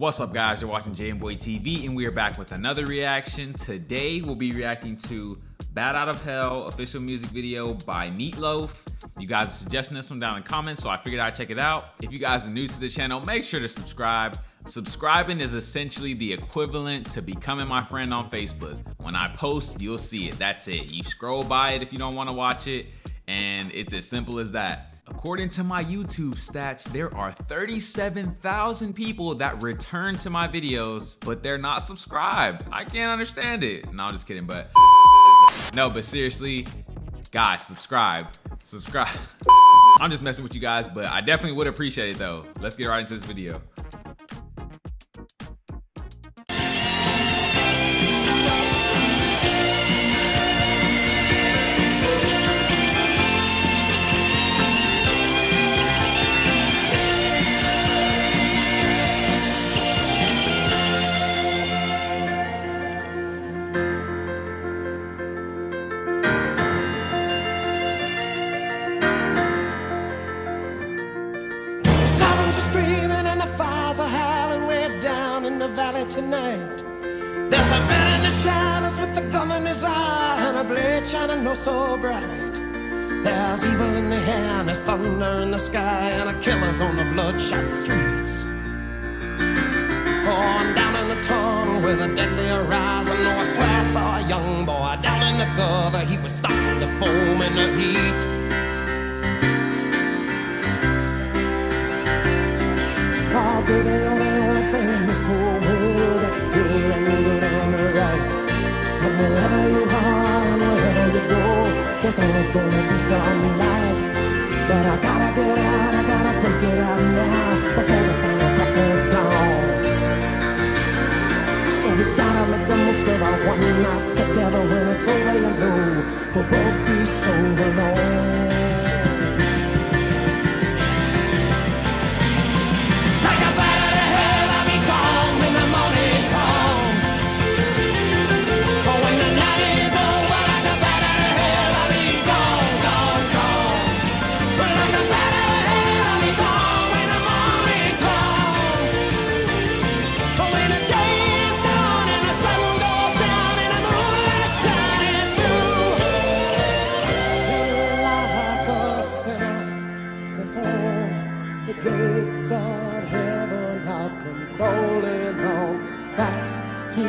What's up, guys? You're watching JMBOY TV, and we are back with another reaction. Today, we'll be reacting to Bat Out of Hell, official music video by Meat Loaf. You guys are suggesting this one down in the comments, so I figured I'd check it out. If you guys are new to the channel, make sure to subscribe. Subscribing is essentially the equivalent to becoming my friend on Facebook. When I post, you'll see it. That's it. You scroll by it if you don't want to watch it, and it's as simple as that. According to my YouTube stats, there are 37,000 people that return to my videos, but they're not subscribed. I can't understand it. No, I'm just kidding, but. No, but seriously, guys, subscribe. Subscribe. I'm just messing with you guys, but I definitely would appreciate it though. Let's get right into this video. Tonight, there's a man in the shadows with the gun in his eye and a blade shining oh so bright. There's evil in the hand, there's thunder in the sky, and a killer's on the bloodshot streets. On down in the tunnel with a deadly horizon, oh I swear I saw a young boy down in the gutter. He was starting to foam in the heat. Oh baby, you're the only thing in this whole world that's pure and good and right. And wherever you are and wherever you go, there's always gonna be some light. But I gotta get out, I gotta break it out now before the final crack of dawn. So we gotta make the most of our one night together. When it's over, you know we'll both be so alone. Gates of heaven, I'll come calling home back to you.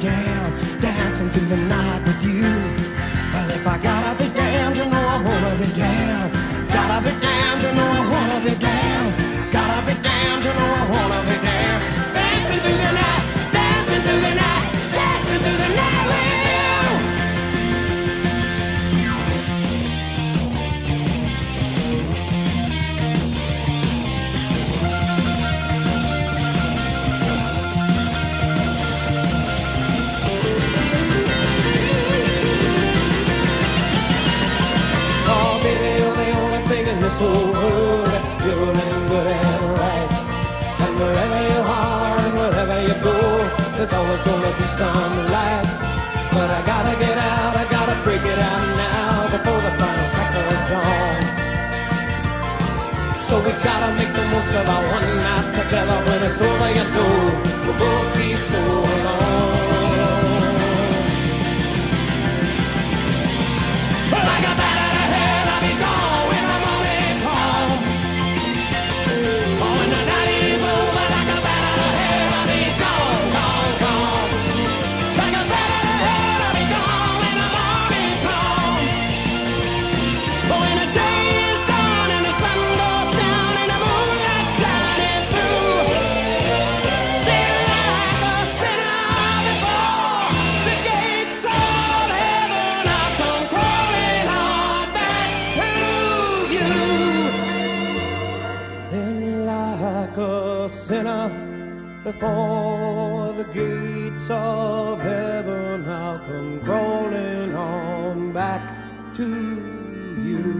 Damn, dancing through the night with you. Well, if I gotta be damned, you know I wanna be damned. Gotta be damned, you know I wanna be damned. Gotta be damned, you know I wanna be damned. Dancing through the night, dancing through the night, dancing through the night with so that's pure and good and right. And wherever you are and wherever you go, there's always gonna be some light. But I gotta get out, I gotta break it out now before the final crack of dawn. So we gotta make the most of our one night together. When it's over, you know we'll both be so alone. like a sinner before the gates of heaven, I'll come crawling on back to you.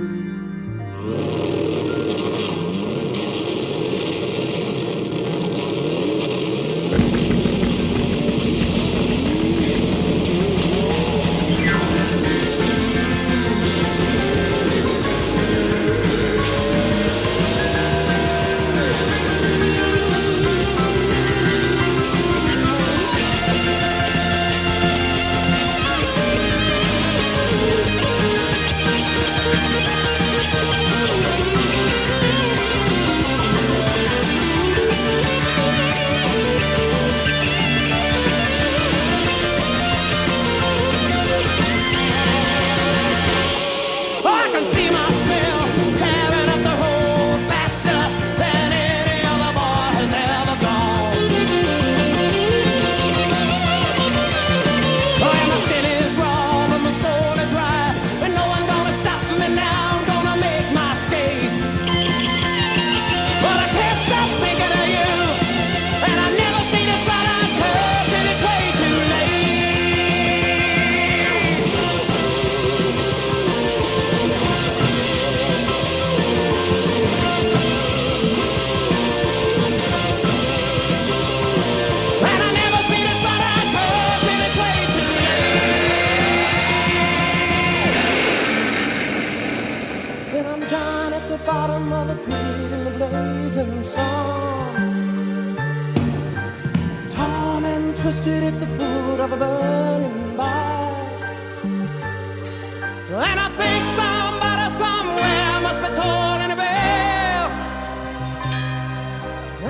Twisted at the foot of a burning bark, and I think somebody somewhere must be tolling a bell.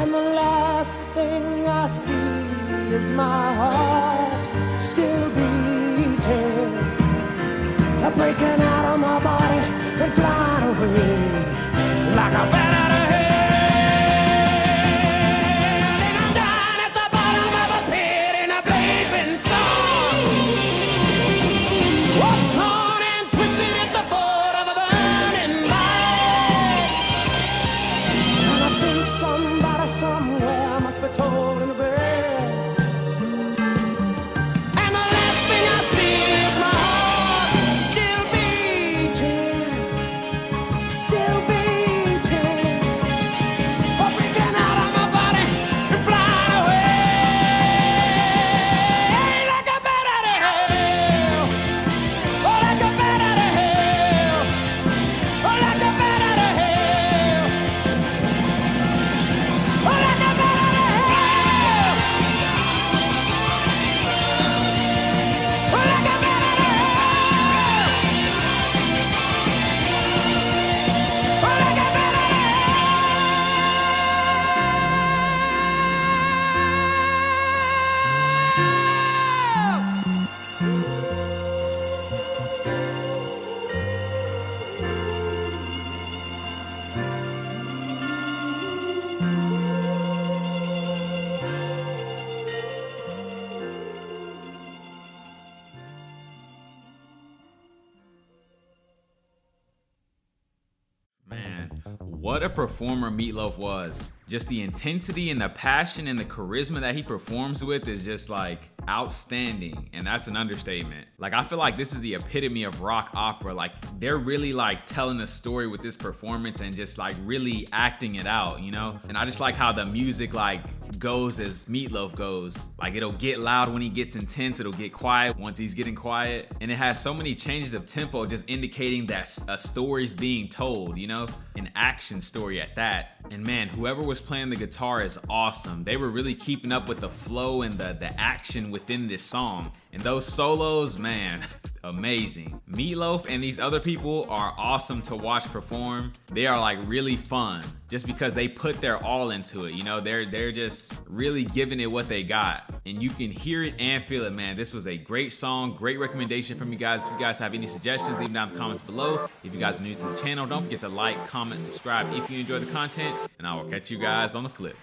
And the last thing I see is my heart still beating, breaking out of my body and flying away like a bat out of hell. What a performer Meat Loaf was. Just the intensity and the passion and the charisma that he performs with is just like outstanding, and that's an understatement. Like, I feel like this is the epitome of rock opera. Like, they're really like telling a story with this performance and just like really acting it out, you know? And I just like how the music like goes as Meat Loaf goes. Like, it'll get loud when he gets intense, it'll get quiet once he's getting quiet. And it has so many changes of tempo, just indicating that a story's being told, you know? An action story at that. And man, whoever was playing the guitar is awesome. They were really keeping up with the flow and the action within this song. And those solos, man, amazing. Meat Loaf and these other people are awesome to watch perform. They are like really fun just because they put their all into it, you know? They're just really giving it what they got. And you can hear it and feel it, man. This was a great song, great recommendation from you guys. If you guys have any suggestions, leave them down in the comments below. If you guys are new to the channel, don't forget to like, comment, subscribe if you enjoy the content. And I will catch you guys on the flip.